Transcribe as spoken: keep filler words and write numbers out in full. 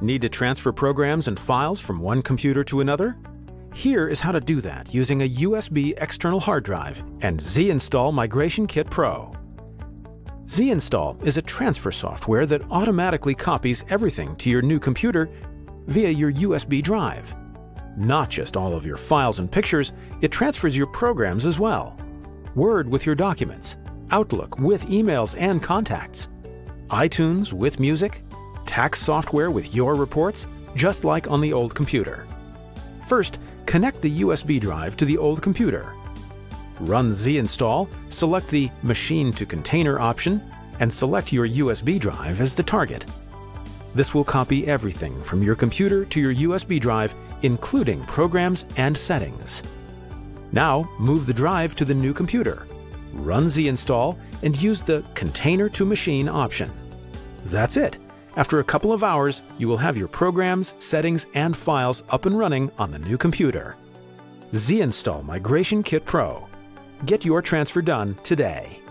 Need to transfer programs and files from one computer to another? Here is how to do that using a U S B external hard drive and Zinstall Migration Kit Pro. Zinstall is a transfer software that automatically copies everything to your new computer via your U S B drive. Not just all of your files and pictures, it transfers your programs as well. Word with your documents, Outlook with emails and contacts, iTunes with music, tax software with your reports, just like on the old computer. First, connect the U S B drive to the old computer. Run Zinstall, select the Machine to Container option, and select your U S B drive as the target. This will copy everything from your computer to your U S B drive, including programs and settings. Now, move the drive to the new computer. Run Zinstall and use the Container to Machine option. That's it. After a couple of hours, you will have your programs, settings, and files up and running on the new computer. Zinstall Migration Kit Pro. Get your transfer done today.